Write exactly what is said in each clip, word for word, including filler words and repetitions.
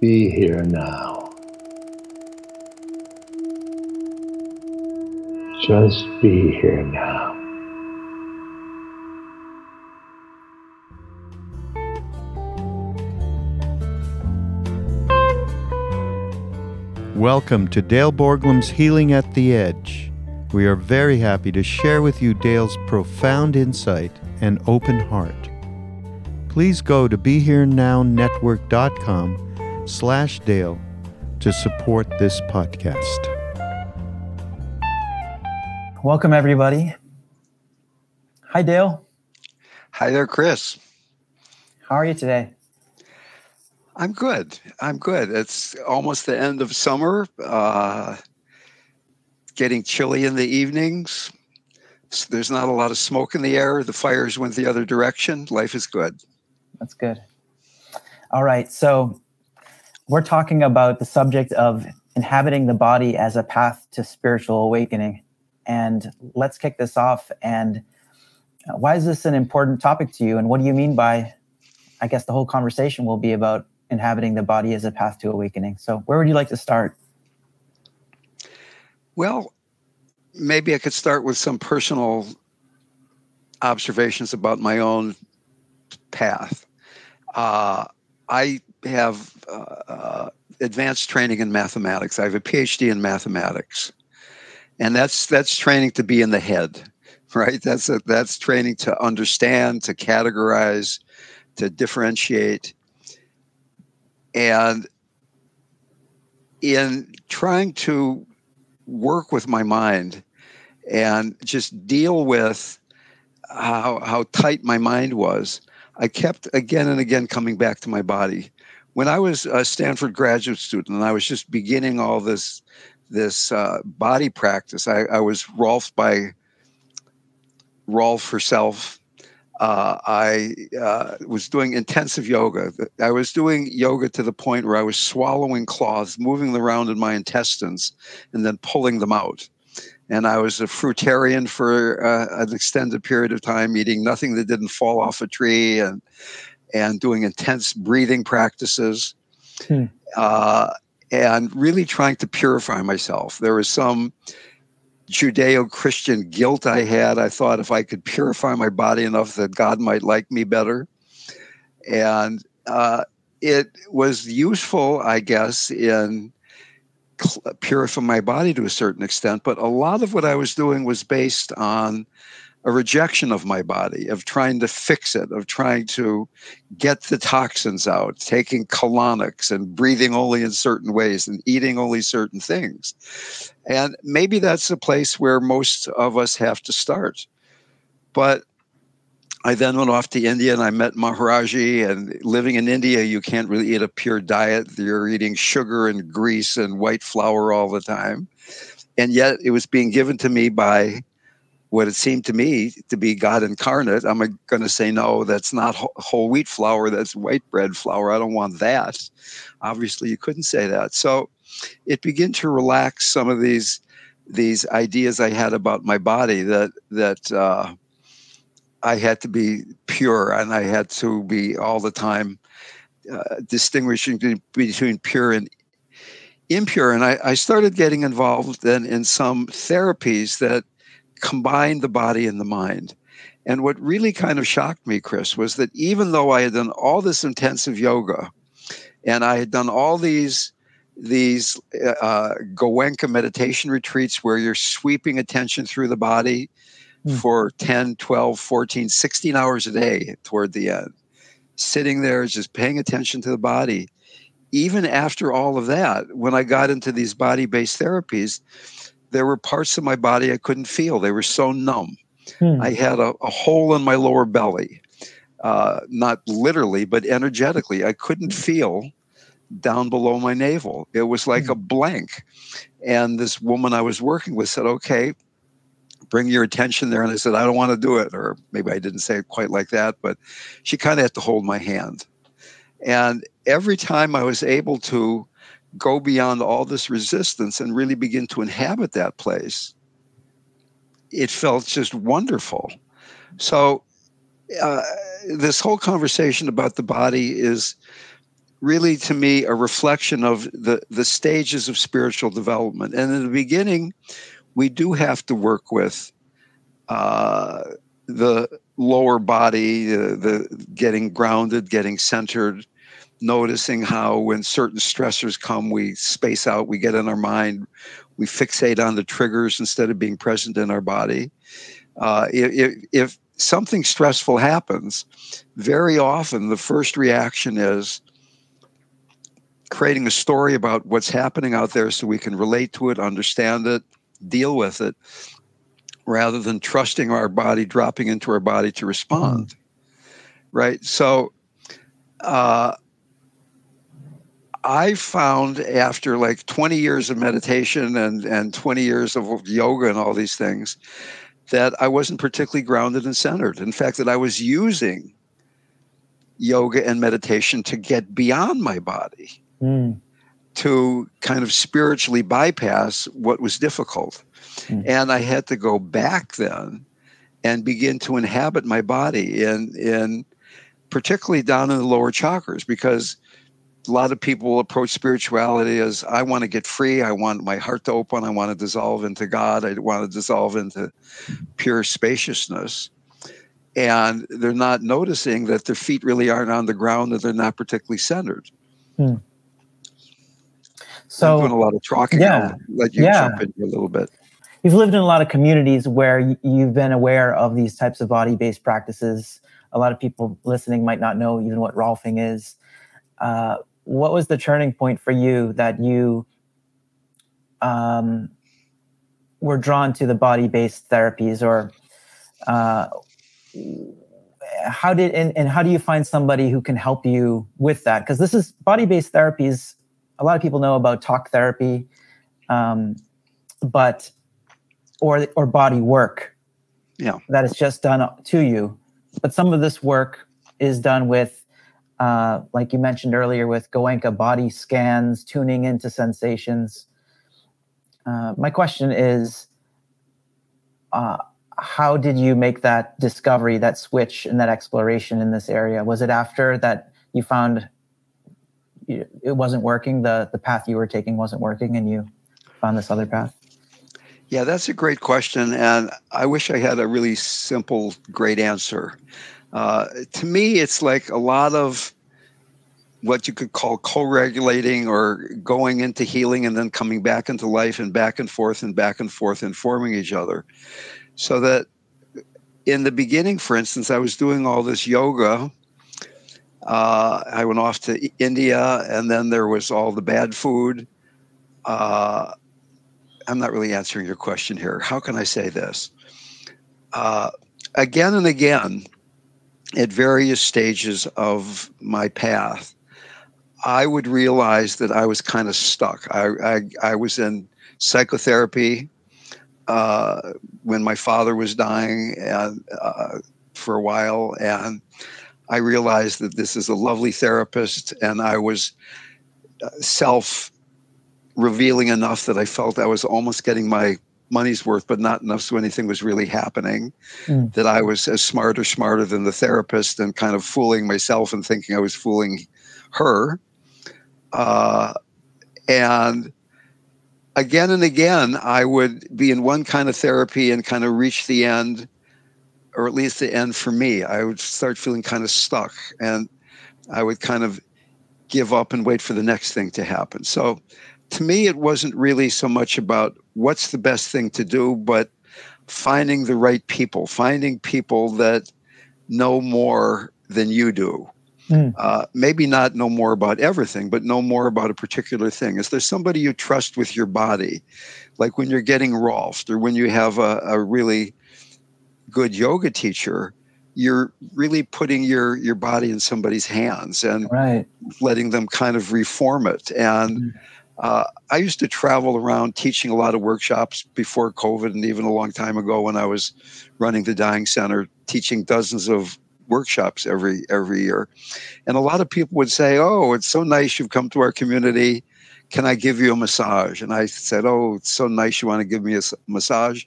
Be here now. Just be here now. Welcome to Dale Borglum's Healing at the Edge. We are very happy to share with you Dale's profound insight and open heart. Please go to Be Here Now Network dot com slash Dale to support this podcast. Welcome, everybody. Hi, Dale. Hi there, Chris. How are you today? I'm good. I'm good. It's almost the end of summer. Uh, getting chilly in the evenings. So there's not a lot of smoke in the air. The fires went the other direction. Life is good. That's good. All right. So we're talking about the subject of inhabiting the body as a path to spiritual awakening. And let's kick this off. And why is this an important topic to you? And what do you mean by, I guess the whole conversation will be about inhabiting the body as a path to awakening. So where would you like to start? Well, maybe I could start with some personal observations about my own path. Uh, I have uh, uh, advanced training in mathematics. I have a P H D in mathematics, and that's that's training to be in the head, right? That's a, that's training to understand, to categorize, to differentiate. And in trying to work with my mind and just deal with how how tight my mind was, I kept again and again coming back to my body. When I was a Stanford graduate student and I was just beginning all this this uh, body practice, I, I was Rolf by Rolf herself. Uh, I uh, was doing intensive yoga. I was doing yoga to the point where I was swallowing cloths, moving them around in my intestines, and then pulling them out. And I was a fruitarian for uh, an extended period of time, eating nothing that didn't fall off a tree, and and doing intense breathing practices, hmm. uh, and really trying to purify myself. There was some Judeo-Christian guilt I had. I thought if I could purify my body enough that God might like me better. And uh, it was useful, I guess, in cl- purifying my body to a certain extent. But a lot of what I was doing was based on a rejection of my body, of trying to fix it, of trying to get the toxins out, taking colonics and breathing only in certain ways and eating only certain things. And maybe that's the place where most of us have to start. But I then went off to India and I met Maharaji, and living in India, you can't really eat a pure diet. You're eating sugar and grease and white flour all the time. And yet it was being given to me by what it seemed to me to be God incarnate. I'm going to say, no, that's not whole wheat flour. That's white bread flour. I don't want that. Obviously, you couldn't say that. So it began to relax some of these these ideas I had about my body, that that uh, I had to be pure and I had to be all the time uh, distinguishing between pure and impure. And I, I started getting involved then in some therapies that combined the body and the mind. And what really kind of shocked me, Chris, was that even though I had done all this intensive yoga and I had done all these these uh, Goenka meditation retreats where you're sweeping attention through the body mm. for ten, twelve, fourteen, sixteen hours a day toward the end, sitting there just paying attention to the body. Even after all of that, when I got into these body-based therapies, there were parts of my body I couldn't feel. They were so numb. Hmm. I had a, a hole in my lower belly, uh, not literally, but energetically. I couldn't feel down below my navel. It was like hmm. a blank. And this woman I was working with said, okay, bring your attention there. And I said, I don't want to do it. Or maybe I didn't say it quite like that, but she kind of had to hold my hand. And every time I was able to go beyond all this resistance and really begin to inhabit that place, it felt just wonderful. So uh, this whole conversation about the body is really, to me, a reflection of the, the stages of spiritual development. And in the beginning, we do have to work with uh, the lower body, uh, the getting grounded, getting centered, noticing how when certain stressors come, we space out, we get in our mind, we fixate on the triggers instead of being present in our body. Uh, if, if something stressful happens, very often the first reaction is creating a story about what's happening out there so we can relate to it, understand it, deal with it, rather than trusting our body, dropping into our body to respond, right? So uh, I found after like twenty years of meditation and, and twenty years of yoga and all these things, that I wasn't particularly grounded and centered. In fact, that I was using yoga and meditation to get beyond my body, mm. to kind of spiritually bypass what was difficult. Mm. And I had to go back then and begin to inhabit my body, in, in particularly down in the lower chakras, because a lot of people approach spirituality as, I want to get free, I want my heart to open, I want to dissolve into God, I want to dissolve into pure spaciousness. And they're not noticing that their feet really aren't on the ground, that they're not particularly centered. Hmm. So I'm doing a lot of talking. Yeah, I'll let you yeah. jump in a little bit. You've lived in a lot of communities where you've been aware of these types of body-based practices. A lot of people listening might not know even what Rolfing is. Uh, what was the turning point for you that you um, were drawn to the body-based therapies, or uh, how did and, and how do you find somebody who can help you with that? Because this is body-based therapies. A lot of people know about talk therapy, um, but or or body work, yeah, that is just done to you. But some of this work is done with, uh, like you mentioned earlier, with Goenka body scans, tuning into sensations. Uh, my question is, uh, how did you make that discovery, that switch, and that exploration in this area? Was it after that you found it wasn't working, the, the path you were taking wasn't working, and you found this other path? Yeah, that's a great question, and I wish I had a really simple, great answer. Uh, to me, it's like a lot of what you could call co-regulating, or going into healing and then coming back into life, and back and forth and back and forth, informing each other. So that in the beginning, for instance, I was doing all this yoga. Uh, I went off to India, and then there was all the bad food. Uh, I'm not really answering your question here. How can I say this? Uh, again and again, at various stages of my path, I would realize that I was kind of stuck. I, I, I was in psychotherapy uh, when my father was dying and, uh, for a while, and I realized that this is a lovely therapist, and I was self-revealing enough that I felt I was almost getting my money's worth, but not enough so anything was really happening, mm. that I was as smart or smarter than the therapist, and kind of fooling myself and thinking I was fooling her. Uh, and again and again, I would be in one kind of therapy and kind of reach the end, or at least the end for me. I would start feeling kind of stuck, and I would kind of give up and wait for the next thing to happen. So to me, it wasn't really so much about what's the best thing to do, but finding the right people, finding people that know more than you do. Mm. Uh, maybe not know more about everything, but know more about a particular thing. Is there somebody you trust with your body? Like when you're getting Rolfed, or when you have a, a really good yoga teacher, you're really putting your, your body in somebody's hands and right. letting them kind of reform it. And mm. Uh, I used to travel around teaching a lot of workshops before COVID, and even a long time ago when I was running the Dying Center, teaching dozens of workshops every every year. And a lot of people would say, oh, it's so nice you've come to our community. Can I give you a massage? And I said, oh, it's so nice you want to give me a massage.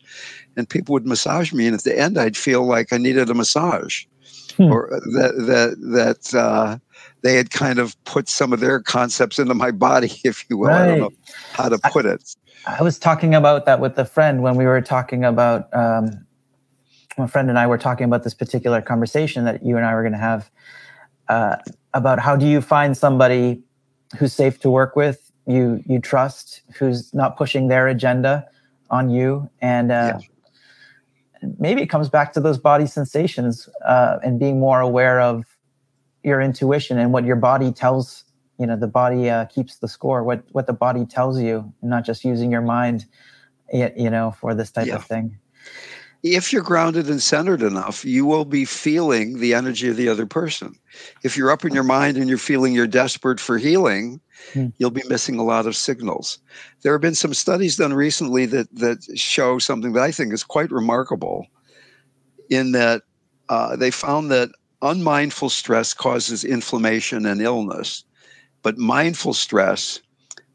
And people would massage me, and at the end, I'd feel like I needed a massage. Hmm. Or that, that, that, uh, they had kind of put some of their concepts into my body, if you will. Right. I don't know how to put I, it. I was talking about that with a friend when we were talking about, um, my friend and I were talking about this particular conversation that you and I were going to have uh, about how do you find somebody who's safe to work with, you you trust, who's not pushing their agenda on you. And uh, yeah. maybe it comes back to those body sensations uh, and being more aware of your intuition and what your body tells, you know, the body uh, keeps the score, what, what the body tells you, and not just using your mind, you know, for this type yeah. of thing. If you're grounded and centered enough, you will be feeling the energy of the other person. If you're up in your mind and you're feeling you're desperate for healing, hmm. you'll be missing a lot of signals. There have been some studies done recently that, that show something that I think is quite remarkable, in that uh, they found that unmindful stress causes inflammation and illness, but mindful stress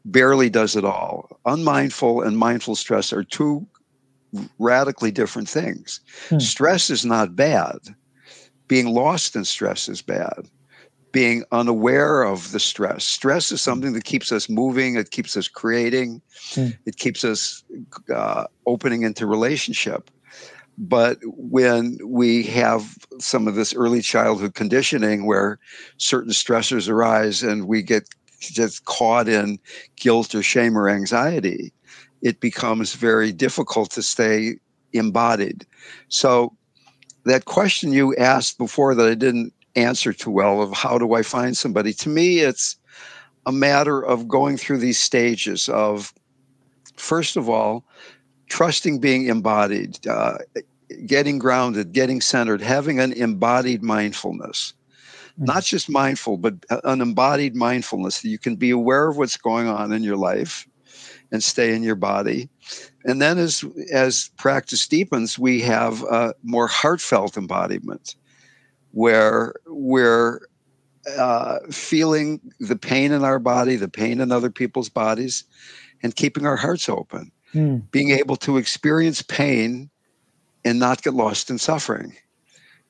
barely does it all. Unmindful and mindful stress are two radically different things. Hmm. Stress is not bad. Being lost in stress is bad. Being unaware of the stress. Stress is something that keeps us moving. It keeps us creating. Hmm. It keeps us uh, opening into relationship. But when we have some of this early childhood conditioning where certain stressors arise and we get just caught in guilt or shame or anxiety, it becomes very difficult to stay embodied. So that question you asked before that I didn't answer too well, of how do I find somebody? To me, it's a matter of going through these stages of, first of all, trusting being embodied, uh, getting grounded, getting centered, having an embodied mindfulness. Mm-hmm. Not just mindful, but an embodied mindfulness, that you can be aware of what's going on in your life and stay in your body. And then as as practice deepens, we have a more heartfelt embodiment, where we're uh, feeling the pain in our body, the pain in other people's bodies, and keeping our hearts open. Mm. Being able to experience pain and not get lost in suffering.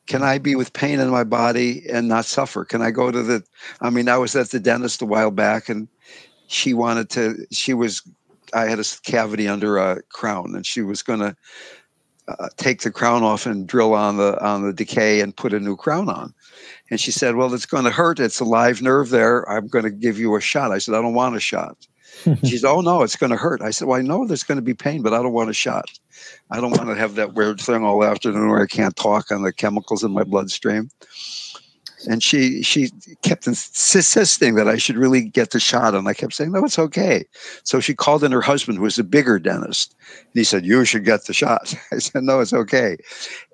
Can I be with pain in my body and not suffer? Can I go to the, I mean, I was at the dentist a while back, and she wanted to, she was, I had a cavity under a crown, and she was going to uh, take the crown off and drill on the on the decay and put a new crown on. And she said, well, it's going to hurt. It's a live nerve there. I'm going to give you a shot. I said, I don't want a shot. She said, oh, no, it's going to hurt. I said, well, I know there's going to be pain, but I don't want a shot. I don't want to have that weird thing all afternoon where I can't talk on the chemicals in my bloodstream. And she she kept insisting that I should really get the shot. And I kept saying, no, it's okay. So she called in her husband, who was a bigger dentist. And he said, you should get the shot. I said, no, it's okay.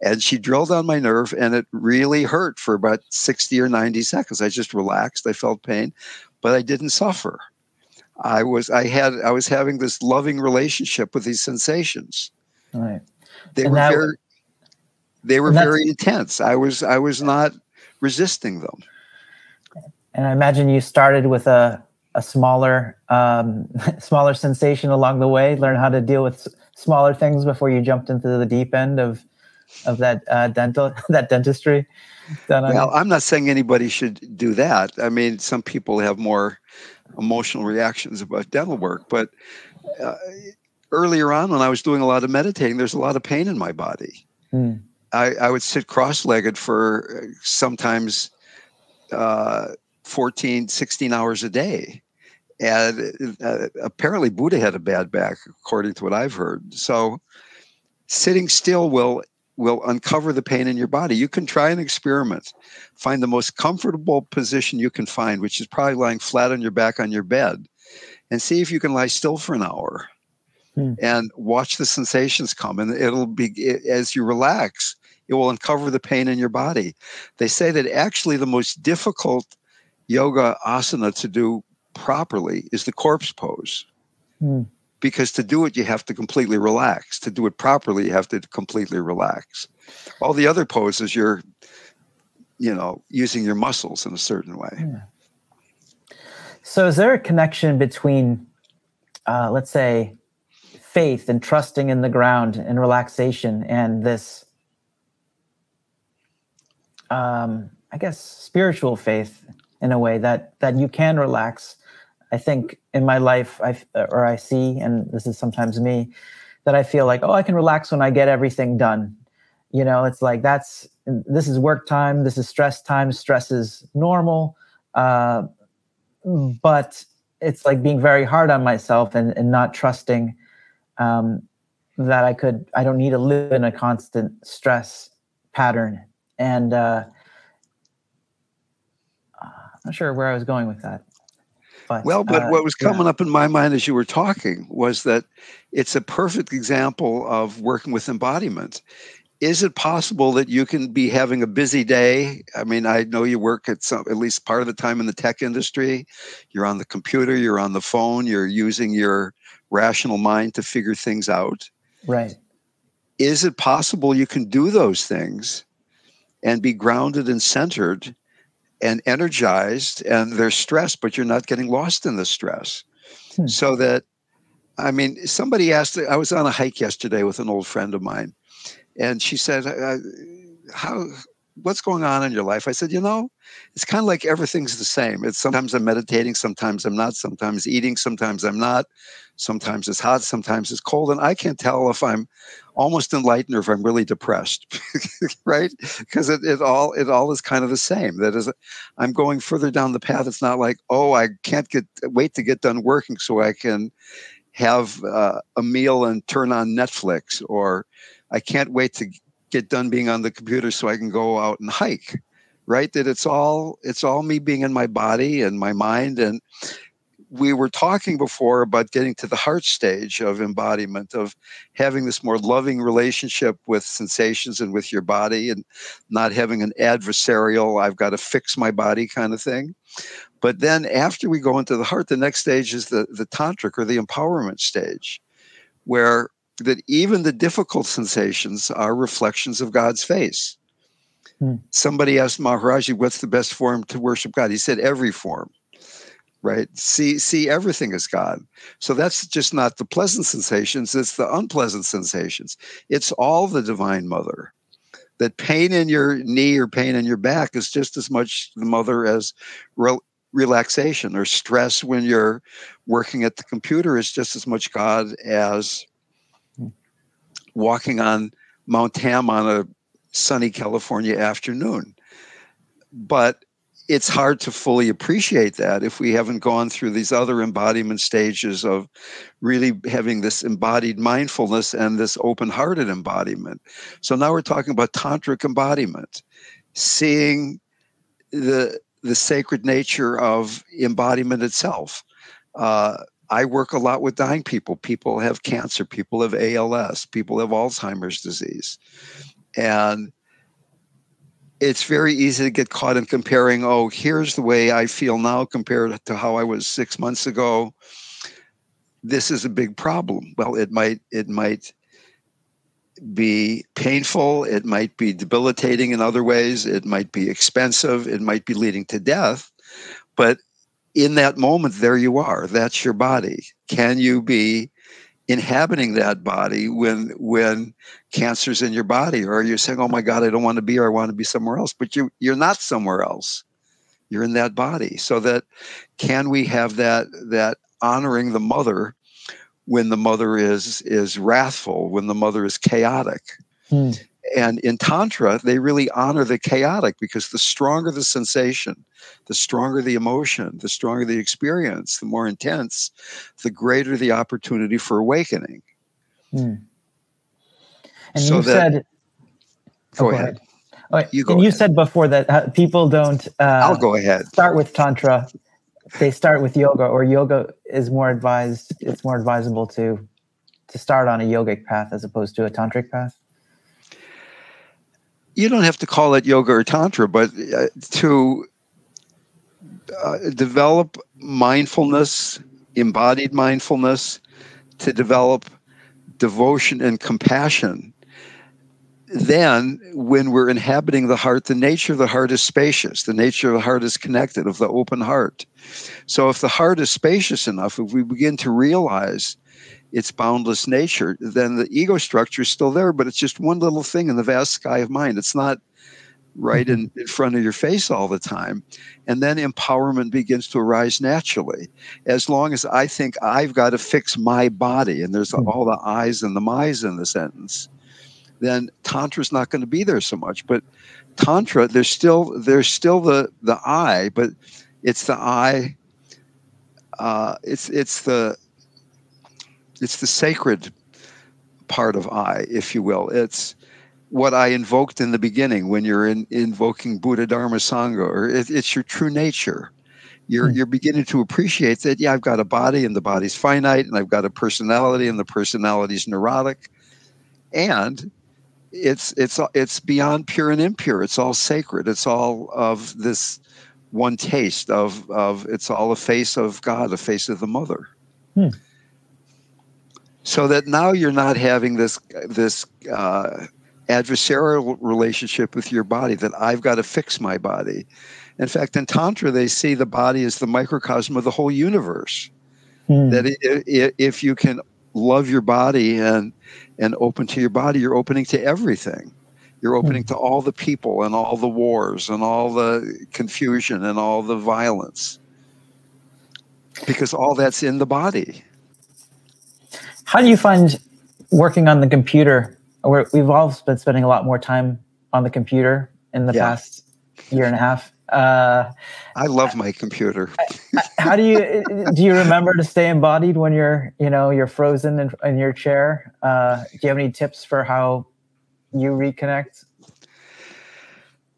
And she drilled on my nerve, and it really hurt for about sixty or ninety seconds. I just relaxed. I felt pain, but I didn't suffer. I was I had I was having this loving relationship with these sensations. Right. They and were that, very they were very intense. I was I was not resisting them. And I imagine you started with a, a smaller um, smaller sensation along the way, learn how to deal with smaller things before you jumped into the deep end of of that uh, dental that dentistry. Well, I'm not saying anybody should do that. I mean, some people have more emotional reactions about dental work, but uh, earlier on when I was doing a lot of meditating, there's a lot of pain in my body. Mm. I, I would sit cross-legged for sometimes uh, fourteen, sixteen hours a day. And uh, apparently Buddha had a bad back, according to what I've heard. So sitting still will will uncover the pain in your body. You can try an experiment. Find the most comfortable position you can find, which is probably lying flat on your back on your bed, and see if you can lie still for an hour hmm. and watch the sensations come. And it'll be, it, as you relax, it will uncover the pain in your body. They say that actually the most difficult yoga asana to do properly is the corpse pose. Hmm. Because to do it, you have to completely relax. To do it properly, you have to completely relax. All the other poses, you're, you know, using your muscles in a certain way. Yeah. So is there a connection between, uh, let's say, faith and trusting in the ground and relaxation and this, um, I guess, spiritual faith in a way that that you can relax. I think in my life, I or I see, and this is sometimes me, that I feel like, oh, I can relax when I get everything done. You know, it's like that's this is work time, this is stress time, stress is normal. Uh, but it's like being very hard on myself and, and not trusting um, that I could, I don't need to live in a constant stress pattern. And uh, I'm not sure where I was going with that. But, well, but uh, what was coming yeah. up in my mind as you were talking was that it's a perfect example of working with embodiment. Is it possible that you can be having a busy day? I mean, I know you work at some, at least part of the time in the tech industry. You're on the computer, you're on the phone, you're using your rational mind to figure things out. Right. Is it possible you can do those things and be grounded and centered and energized, and there's stress, but you're not getting lost in the stress? Hmm. So that, I mean, somebody asked, I was on a hike yesterday with an old friend of mine. And she said, uh, "How? What's going on in your life?" I said, "You know, it's kind of like everything's the same. It's sometimes I'm meditating, sometimes I'm not, sometimes eating, sometimes I'm not, sometimes it's hot, sometimes it's cold. And I can't tell if I'm almost enlightened or if I'm really depressed, right? Because it, it, all, it all is kind of the same. That is, I'm going further down the path. It's not like, oh, I can't get wait to get done working so I can have uh, a meal and turn on Netflix, or I can't wait to get done being on the computer so I can go out and hike," right? That it's all, it's all me being in my body and my mind. And we were talking before about getting to the heart stage of embodiment, of having this more loving relationship with sensations and with your body, and not having an adversarial, I've got to fix my body kind of thing. But then after we go into the heart, the next stage is the, the tantric or the empowerment stage, where that even the difficult sensations are reflections of God's face. Hmm. Somebody asked Maharaji, what's the best form to worship God? He said, every form, right? See, see everything as God. So that's just not the pleasant sensations, it's the unpleasant sensations. It's all the Divine Mother. That pain in your knee or pain in your back is just as much the mother as re- relaxation, or stress when you're working at the computer is just as much God as walking on Mount Tam on a sunny California afternoon. But it's hard to fully appreciate that if we haven't gone through these other embodiment stages of really having this embodied mindfulness and this open-hearted embodiment. So now we're talking about tantric embodiment, seeing the the sacred nature of embodiment itself. Uh, I work a lot with dying people. People have cancer, people have A L S, people have Alzheimer's disease. And it's very easy to get caught in comparing, oh, here's the way I feel now compared to how I was six months ago. This is a big problem. Well, it might, it might be painful. It might be debilitating in other ways. It might be expensive. It might be leading to death. But in that moment, there you are. That's your body. Can you be inhabiting that body when when cancer's in your body? Or are you saying, oh my God, I don't want to be here, I want to be somewhere else? But you, you're not somewhere else. You're in that body. So that can we have that that honoring the mother when the mother is is wrathful, when the mother is chaotic? Hmm. And in Tantra, they really honor the chaotic, because the stronger the sensation, the stronger the emotion, the stronger the experience, the more intense, the greater the opportunity for awakening. Mm. And so you that, said... Go, oh, go ahead. ahead. You go and you ahead. said before that people don't... Uh, I'll go ahead. Start with Tantra. They start with yoga, or yoga is more advised. It's more advisable to to start on a yogic path as opposed to a tantric path. You don't have to call it yoga or tantra, but uh, to uh, develop mindfulness, embodied mindfulness, to develop devotion and compassion. Then when we're inhabiting the heart, the nature of the heart is spacious. The nature of the heart is connected, of the open heart. So if the heart is spacious enough, if we begin to realize its boundless nature, then the ego structure is still there, but it's just one little thing in the vast sky of mind. It's not right in, in front of your face all the time. And then empowerment begins to arise naturally. As long as I think I've got to fix my body, and there's all the I's and the my's in the sentence, then Tantra's not going to be there so much. But Tantra, there's still there's still the the I, but it's the I, uh, it's it's the it's the sacred part of I, if you will. It's what I invoked in the beginning when you're in, invoking Buddha Dharma Sangha, or it, it's your true nature. You're, mm. you're beginning to appreciate that, yeah, I've got a body and the body's finite, and I've got a personality and the personality's neurotic. And it's, it's, it's beyond pure and impure. It's all sacred. It's all of this one taste of, of it's all a face of God, a face of the mother. Mm. So that now you're not having this, this, uh, adversarial relationship with your body, that I've got to fix my body. In fact, in Tantra, they see the body as the microcosm of the whole universe. Mm. That it, it, if you can love your body and and open to your body, you're opening to everything. You're opening mm. to all the people and all the wars and all the confusion and all the violence, because all that's in the body. How do you find working on the computer? We're, we've all been spending a lot more time on the computer in the yeah. past year and a half. Uh, I love my computer. How do you, do you remember to stay embodied when you're, you know, you're frozen in, in your chair? Uh, do you have any tips for how you reconnect?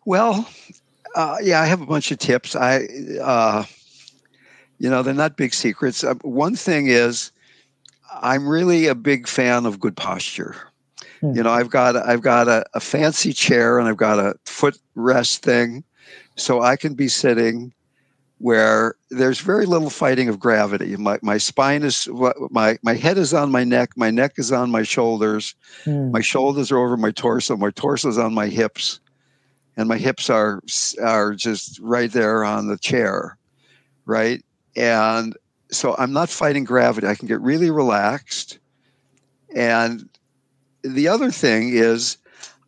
Well, uh, yeah, I have a bunch of tips. I, uh, you know, they're not big secrets. Uh, one thing is I'm really a big fan of good posture. You know, I've got I've got a, a fancy chair, and I've got a foot rest thing, so I can be sitting where there's very little fighting of gravity. My my spine is my my head is on my neck, my neck is on my shoulders, mm. my shoulders are over my torso, my torso is on my hips, and my hips are are just right there on the chair, right? And so I'm not fighting gravity. I can get really relaxed. And the other thing is,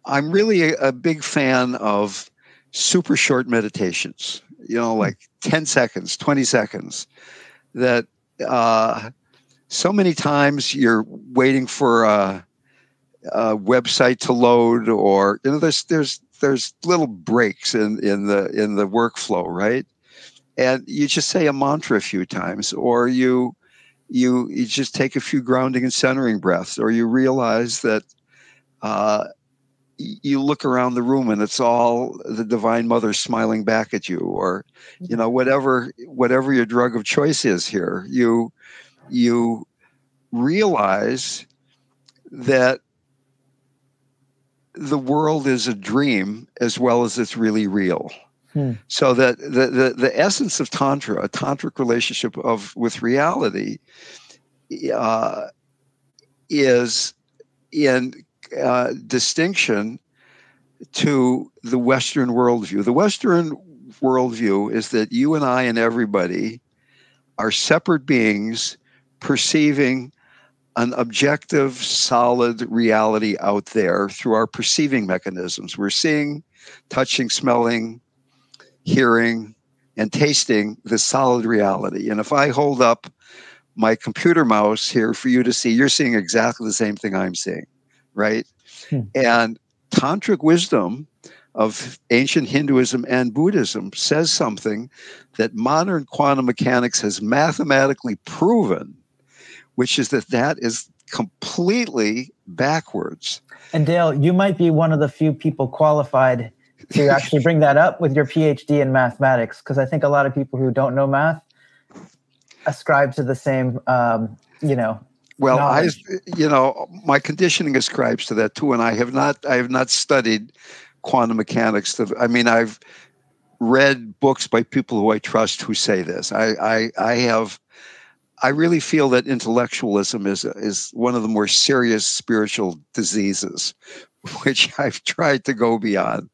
I'm really a, a big fan of super short meditations, you know, like ten seconds, twenty seconds, that uh, so many times you're waiting for a, a website to load, or, you know, there's, there's, there's little breaks in, in the, in the workflow, right? And you just say a mantra a few times, or you, You, you just take a few grounding and centering breaths, or you realize that uh, you look around the room and it's all the Divine Mother smiling back at you, or, you know, whatever whatever your drug of choice is here. You, you realize that the world is a dream as well as it's really real. Hmm. So that the, the, the essence of Tantra, a tantric relationship of with reality, uh, is in uh, distinction to the Western worldview. The Western worldview is that you and I and everybody are separate beings perceiving an objective, solid reality out there through our perceiving mechanisms. We're seeing, touching, smelling, hearing, and tasting the solid reality. And if I hold up my computer mouse here for you to see, you're seeing exactly the same thing I'm seeing, right? Hmm. And tantric wisdom of ancient Hinduism and Buddhism says something that modern quantum mechanics has mathematically proven, which is that that is completely backwards. And Dale, you might be one of the few people qualified to actually bring that up with your PhD in mathematics, because I think a lot of people who don't know math ascribe to the same, um, you know. Well, knowledge. I, you know, my conditioning ascribes to that too, and I have not, I have not studied quantum mechanics. To, I mean, I've read books by people who I trust who say this. I, I, I have. I really feel that intellectualism is is one of the more serious spiritual diseases, which I've tried to go beyond,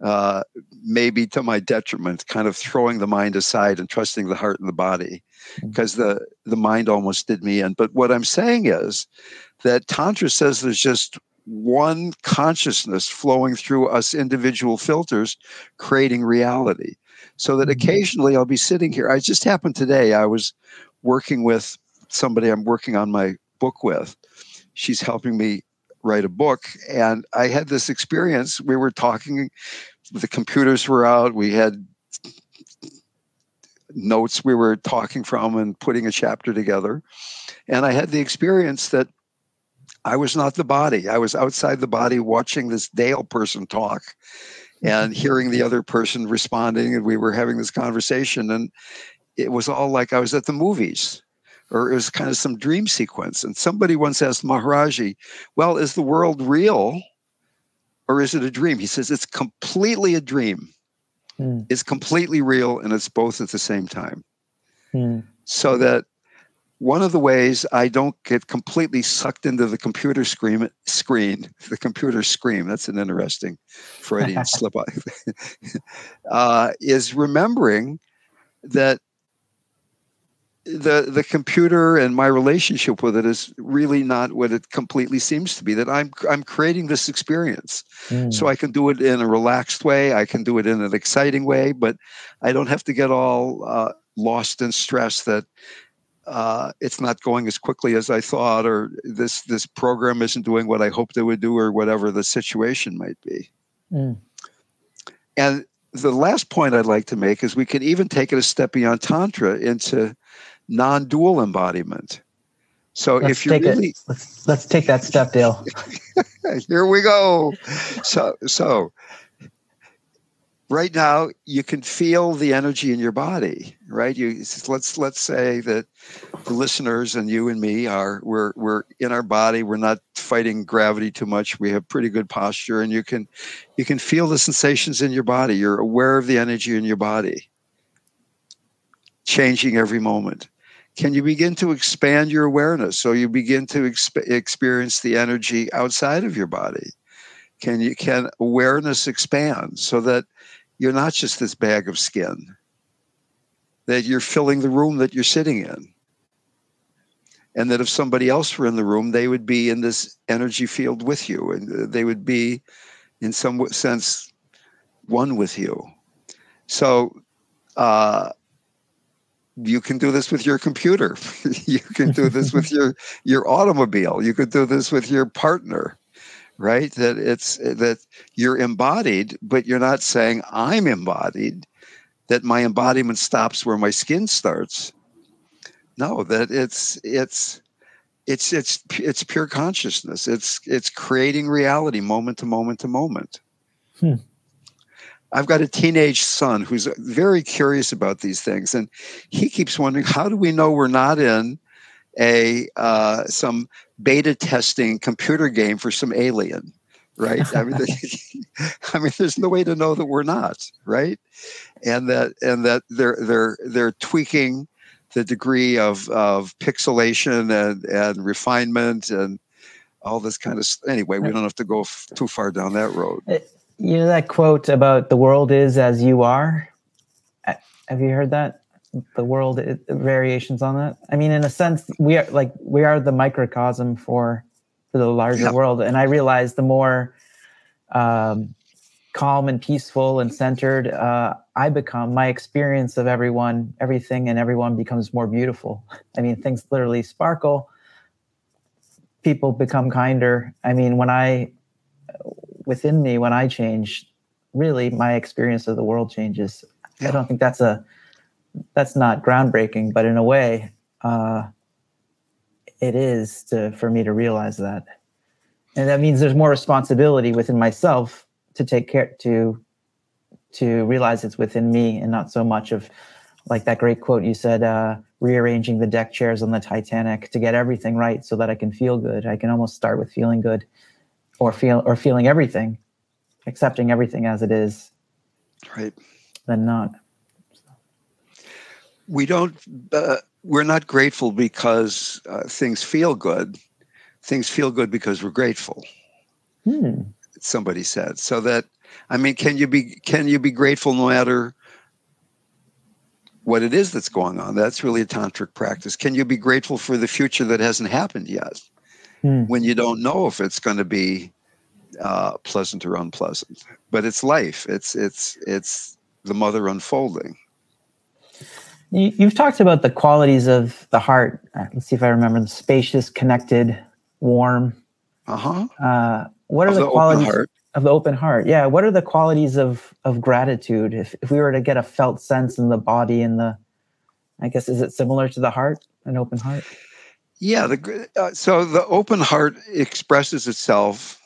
uh, maybe to my detriment, kind of throwing the mind aside and trusting the heart and the body, because the, the mind almost did me in. But what I'm saying is that Tantra says there's just one consciousness flowing through us individual filters, creating reality. So that occasionally I'll be sitting here. I just happened today, I was working with somebody I'm working on my book with. She's helping me write a book. And I had this experience. We were talking, the computers were out. We had notes we were talking from and putting a chapter together. And I had the experience that I was not the body. I was outside the body watching this Dale person talk and hearing the other person responding. And we were having this conversation. And it was all like I was at the movies, or it was kind of some dream sequence. And somebody once asked Maharaji, well, is the world real or is it a dream? He says, it's completely a dream. Mm. It's completely real, and it's both at the same time. Mm. So that one of the ways I don't get completely sucked into the computer screen, screen the computer scream, that's an interesting Freudian slip up, uh, is remembering that the the computer and my relationship with it is really not what it completely seems to be, that I'm I'm creating this experience. Mm. So I can do it in a relaxed way, I can do it in an exciting way, but I don't have to get all uh, lost in stress that, Uh, it's not going as quickly as I thought, or this this program isn't doing what I hoped it would do, or whatever the situation might be. Mm. And the last point I'd like to make is we can even take it a step beyond Tantra into non-dual embodiment. So let's if you're really... Let's, let's take that step, Dale. Here we go. So So... right now, you can feel the energy in your body, right? You let's let's say that the listeners and you and me are we're we're in our body. We're not fighting gravity too much. We have pretty good posture, and you can you can feel the sensations in your body. You're aware of the energy in your body, changing every moment. Can you begin to expand your awareness so you begin to exp- experience the energy outside of your body? Can you can awareness expand so that you're not just this bag of skin, that you're filling the room that you're sitting in. And that if somebody else were in the room, they would be in this energy field with you, and they would be, in some sense, one with you. So uh, you can do this with your computer. You can do this with your, your automobile. You could do this with your partner. Right? That it's that you're embodied, but you're not saying I'm embodied, that my embodiment stops where my skin starts. No, that it's it's it's it's it's pure consciousness. It's it's creating reality moment to moment to moment. Hmm. I've got a teenage son who's very curious about these things, and he keeps wondering, how do we know we're not in a uh, some beta testing computer game for some alien, right? I mean, I mean, there's no way to know that we're not, right? And that and that they're they're they're tweaking the degree of of pixelation and and refinement and all this kind of. Anyway, we don't have to go f- too far down that road. You know that quote about the world is as you are. Have you heard that? The world it, variations on that. I mean, in a sense, we are like we are the microcosm for, for the larger yeah. world. And I realize the more um, calm and peaceful and centered uh, I become, my experience of everyone, everything, and everyone becomes more beautiful. I mean, things literally sparkle. People become kinder. I mean, when I within me, when I change, really, my experience of the world changes. Yeah. I don't think that's a That's not groundbreaking, but in a way, uh, it is to, for me to realize that, and that means there's more responsibility within myself to take care to, to realize it's within me, and not so much of, like that great quote you said, uh, rearranging the deck chairs on the Titanic to get everything right so that I can feel good. I can almost start with feeling good, or feel or feeling everything, accepting everything as it is, right? Than not. We don't, uh, we're not grateful because uh, things feel good. Things feel good because we're grateful, hmm. somebody said. So that, I mean, can you be, can you be grateful no matter what it is that's going on? That's really a tantric practice. Can you be grateful for the future that hasn't happened yet? mm. when you don't know if it's going to be uh, pleasant or unpleasant. But it's life. It's it's it's the mother unfolding. You, you've talked about the qualities of the heart. Let's see if I remember them: spacious, connected, warm. Uh-huh. Uh, what are the, the qualities open heart. of the open heart? Yeah. What are the qualities of of gratitude? If if we were to get a felt sense in the body and the, I guess, is it similar to the heart, an open heart? Yeah. The, uh, so the open heart expresses itself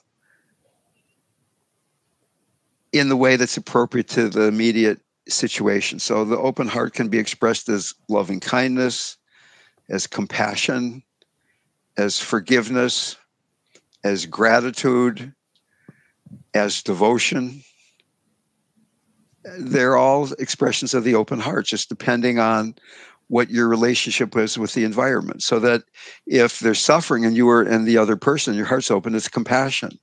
in the way that's appropriate to the immediate situation. So the open heart can be expressed as loving kindness, as compassion, as forgiveness, as gratitude, as devotion. They're all expressions of the open heart, just depending on what your relationship is with the environment. So that if there's suffering and you are and the other person, your heart's open, it's compassion.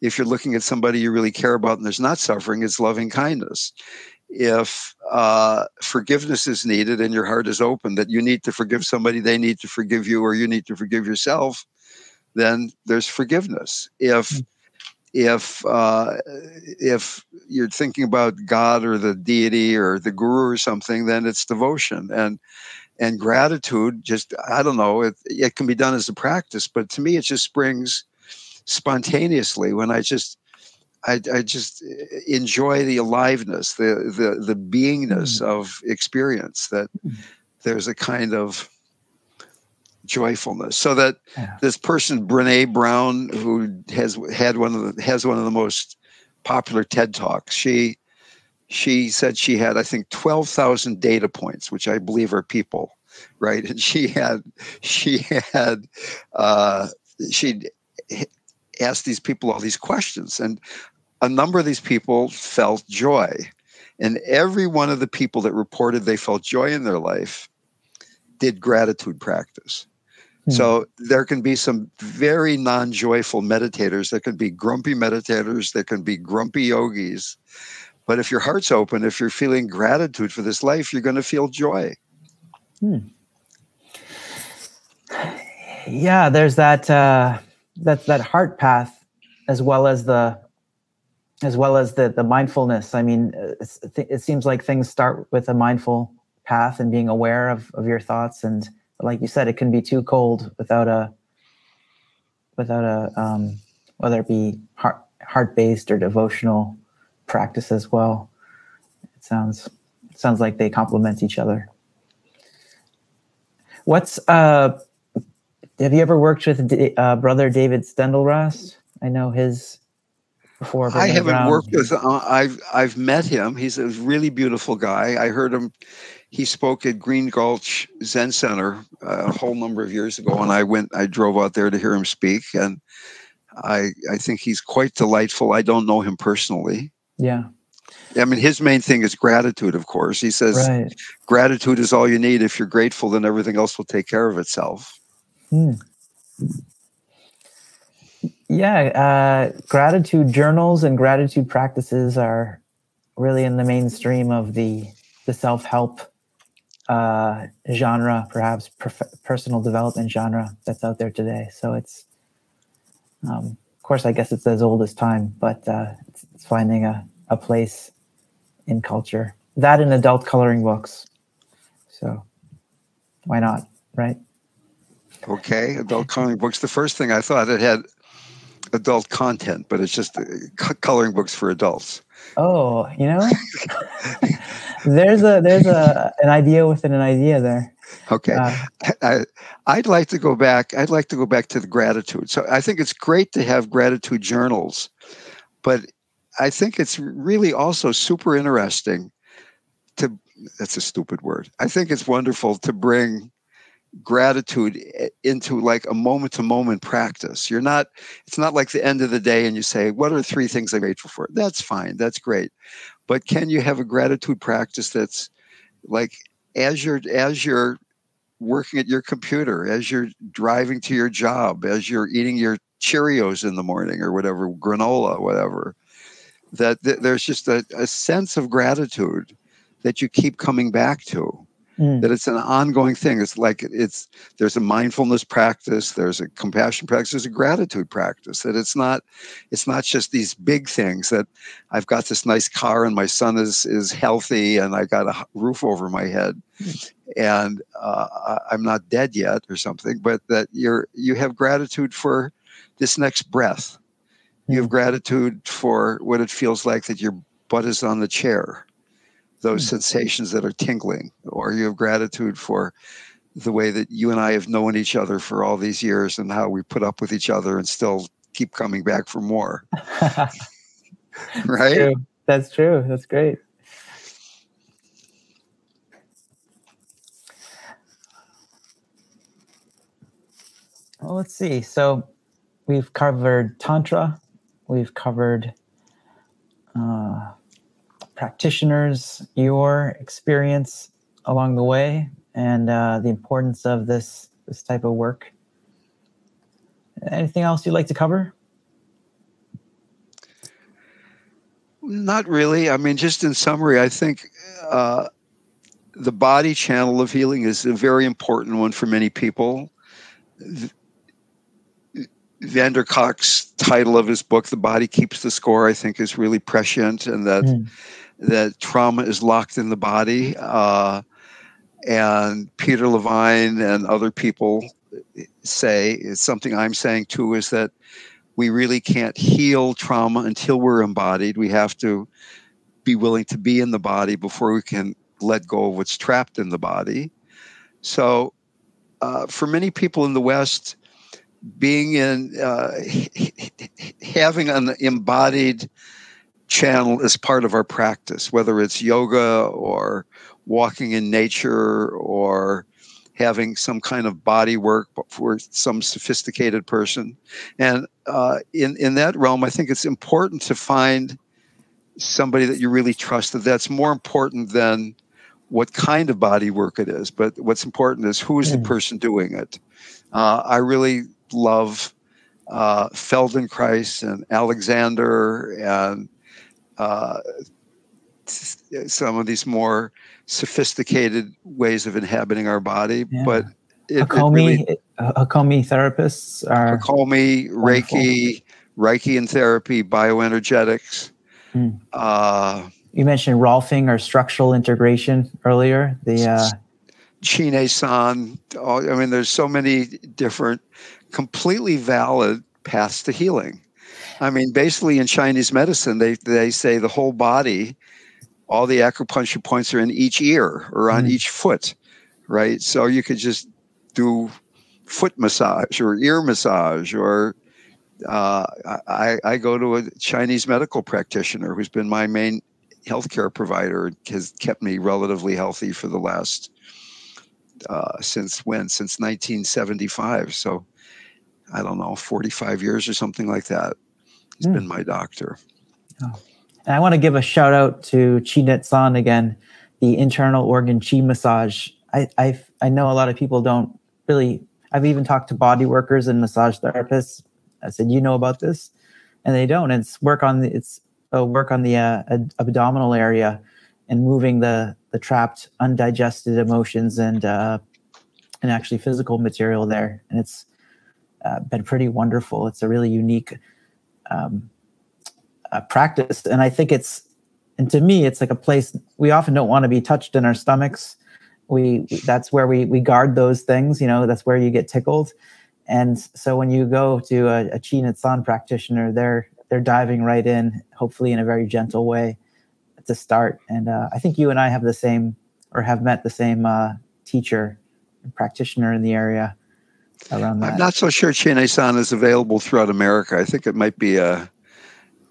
If you're looking at somebody you really care about and there's not suffering, it's loving kindness. If uh, forgiveness is needed and your heart is open, that you need to forgive somebody, they need to forgive you, or you need to forgive yourself, then there's forgiveness. If If uh, if you're thinking about God or the deity or the guru or something, then it's devotion and and gratitude. Just I don't know. It it can be done as a practice, but to me, it just springs spontaneously when I just I, I just enjoy the aliveness, the the the beingness mm. of experience. That mm. there's a kind of joyfulness. So that yeah. this person, Brené Brown, who has had one of the, has one of the most popular TED Talks, she she said she had, I think, twelve thousand data points, which I believe are people, right? And she had she had uh, she asked these people all these questions, and a number of these people felt joy, and every one of the people that reported they felt joy in their life did gratitude practice. So there can be some very non-joyful meditators. There can be grumpy meditators. There can be grumpy yogis. But if your heart's open, if you're feeling gratitude for this life, you're going to feel joy. Hmm. Yeah, there's that uh, that that heart path, as well as the as well as the the mindfulness. I mean, it, it seems like things start with a mindful path and being aware of of your thoughts, and like you said, it can be too cold without a, without a, um, whether it be heart, heart-based or devotional practice as well. It sounds, it sounds like they complement each other. What's, uh, have you ever worked with uh, Brother David Steindl-Rast? I know his before. Brené I haven't Brown. worked with, uh, I've, I've met him. He's a really beautiful guy. I heard him. He spoke at Green Gulch Zen Center a whole number of years ago, and I went. I drove out there to hear him speak, and I I think he's quite delightful. I don't know him personally. Yeah, I mean, his main thing is gratitude, of course. He says right. gratitude is all you need. If you're grateful, then everything else will take care of itself. Hmm. Yeah, uh, gratitude journals and gratitude practices are really in the mainstream of the the self-help Uh, genre, perhaps perf- personal development genre that's out there today. So it's, um, of course, I guess it's as old as time, but uh, it's, it's finding a, a place in culture. That in adult coloring books. So why not, right? Okay, adult coloring books. The first thing I thought, it had adult content, but it's just uh, c- coloring books for adults. Oh, you know, there's a there's a an idea within an idea there. Okay, uh, I, I'd like to go back. I'd like to go back to the gratitude. So I think it's great to have gratitude journals, but I think it's really also super interesting to. That's a stupid word. I think it's wonderful to bring gratitude into like a moment-to-moment practice. You're not, it's not like the end of the day and you say, what are three things I'm grateful for? That's fine. That's great. But can you have a gratitude practice that's like, as you're, as you're working at your computer, as you're driving to your job, as you're eating your Cheerios in the morning or whatever, granola, whatever, that th- there's just a, a sense of gratitude that you keep coming back to. mm. that it's an ongoing thing. It's like it's there's a mindfulness practice, there's a compassion practice, there's a gratitude practice. That it's not it's not just these big things that I've got this nice car and my son is is healthy and I got a roof over my head mm. and uh, I'm not dead yet or something, but that you're you have gratitude for this next breath. You have gratitude for what it feels like that your butt is on the chair, those mm. sensations that are tingling, or you have gratitude for the way that you and I have known each other for all these years and how we put up with each other and still keep coming back for more. Right? True. That's true. That's great. Well, let's see. So we've covered Tantra. We've covered uh, practitioners, your experience along the way, and uh, the importance of this this type of work. Anything else you'd like to cover? Not really. I mean, just in summary, I think uh, the body channel of healing is a very important one for many people. The, Vander Koch's title of his book, The Body Keeps the Score, I think is really prescient, and that mm. that trauma is locked in the body. Uh, and Peter Levine and other people say, it's something I'm saying too, is that we really can't heal trauma until we're embodied. We have to be willing to be in the body before we can let go of what's trapped in the body. So uh, for many people in the West, being in, uh, having an embodied channel is part of our practice, whether it's yoga or walking in nature or having some kind of body work for some sophisticated person. And uh, in, in that realm, I think it's important to find somebody that you really trust. That that's more important than what kind of body work it is. But what's important is who is the person doing it. Uh, I really love uh, Feldenkrais and Alexander and uh, some of these more sophisticated ways of inhabiting our body. Yeah. But it, Hakomi, it really, Hakomi therapists are Hakomi, wonderful. Reiki, Reiki in therapy, bioenergetics. Mm. Uh, you mentioned Rolfing or structural integration earlier. The uh, Chi Nei Tsang. Oh, I mean, there's so many different, completely valid paths to healing. I mean, basically in Chinese medicine, they, they say the whole body, all the acupuncture points are in each ear or on mm. each foot, right? So you could just do foot massage or ear massage, or uh, I, I go to a Chinese medical practitioner who's been my main healthcare provider, has kept me relatively healthy for the last Uh, since when? Since nineteen seventy-five. So I don't know, forty-five years or something like that. He's mm. been my doctor. Oh. And I want to give a shout out to Chi Nei Tsang again, the internal organ chi massage. I I've, I know a lot of people don't really, I've even talked to body workers and massage therapists. I said, you know about this? And they don't. It's work on the, it's uh, work on the uh, ad- abdominal area and moving the the trapped, undigested emotions and uh, and actually physical material there. And it's uh, been pretty wonderful. It's a really unique um, uh, practice. And I think it's, and to me, it's like a place we often don't want to be touched in our stomachs. We That's where we we guard those things, you know, that's where you get tickled. And so when you go to a, a Chi Nei Tsang practitioner, they're, they're diving right in, hopefully in a very gentle way to start. And uh, I think you and I have the same, or have met the same uh, teacher and practitioner in the area around that. I'm not so sure Chi Nei Tsang is available throughout America. I think it might be a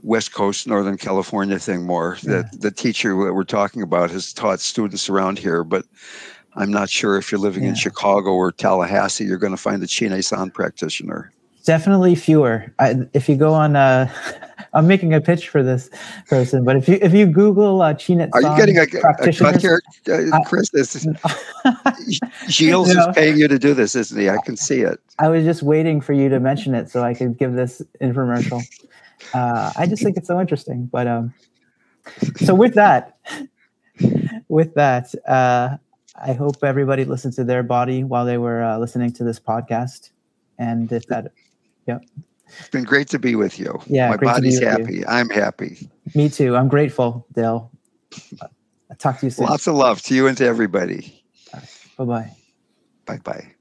West Coast, Northern California thing more. Yeah. That the teacher that we're talking about has taught students around here, but I'm not sure if you're living yeah. in Chicago or Tallahassee, you're going to find a Chi Nei Tsang practitioner. Definitely fewer. I, if you go on, uh, I'm making a pitch for this person, but if you if you Google uh, Chi Nei Tsang, are you getting a, a cut here, uh, Chris? This, Gilles you know, is paying you to do this, isn't he? I can see it. I was just waiting for you to mention it so I could give this infomercial. Uh, I just think it's so interesting. But um, so with that, with that, uh, I hope everybody listened to their body while they were uh, listening to this podcast. And if that, yeah. It's been great to be with you. Yeah, my body's happy. I'm happy. Me too. I'm grateful, Dale. I'll talk to you soon. Lots of love to you and to everybody. All right. Bye-bye. Bye-bye.